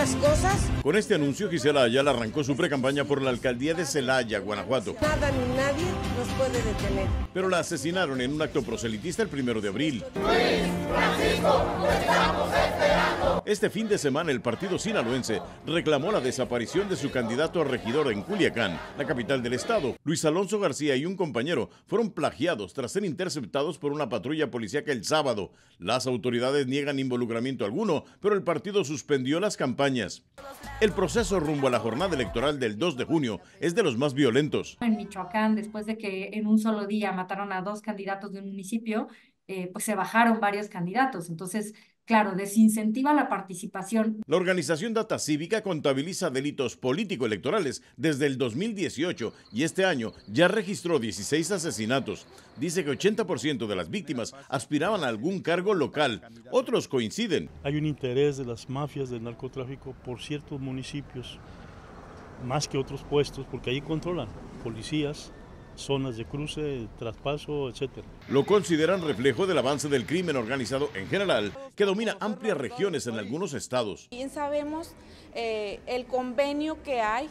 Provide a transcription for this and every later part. las cosas. Con este anuncio, Gisela Ayala arrancó su precampaña por la alcaldía de Celaya, Guanajuato. Nada ni nadie nos puede detener. Pero la asesinaron en un acto proselitista el 1 de abril. Luis Francisco, te estamos esperando. Este fin de semana el partido sinaloense reclamó la desaparición de su candidato a regidor en Culiacán, la capital del estado. Luis Alonso García y un compañero fueron plagiados tras ser interceptados por una patrulla policíaca el sábado. Las autoridades niegan involucramiento alguno, pero el partido suspendió las campañas. El proceso rumbo a la jornada electoral del 2 de junio es de los más violentos. En Michoacán, después de que en un solo día mataron a 2 candidatos de un municipio, pues se bajaron varios candidatos, entonces claro, desincentiva la participación. La organización Data Cívica contabiliza delitos político-electorales desde el 2018 y este año ya registró 16 asesinatos. Dice que 80% de las víctimas aspiraban a algún cargo local. Otros coinciden. Hay un interés de las mafias del narcotráfico por ciertos municipios, más que otros puestos, porque ahí controlan policías, zonas de cruce, traspaso, etcétera. Lo consideran reflejo del avance del crimen organizado en general, que domina amplias regiones en algunos estados. Bien sabemos el convenio que hay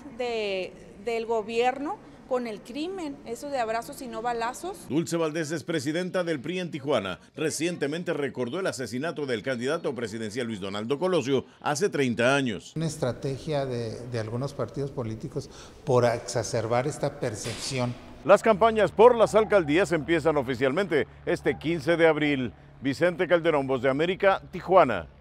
del gobierno con el crimen, eso de abrazos y no balazos. Dulce Valdés es presidenta del PRI en Tijuana. Recientemente recordó el asesinato del candidato presidencial Luis Donaldo Colosio hace 30 años. Una estrategia de algunos partidos políticos por exacerbar esta percepción. Las campañas por las alcaldías empiezan oficialmente este 15 de abril. Vicente Calderón, Voz de América, Tijuana.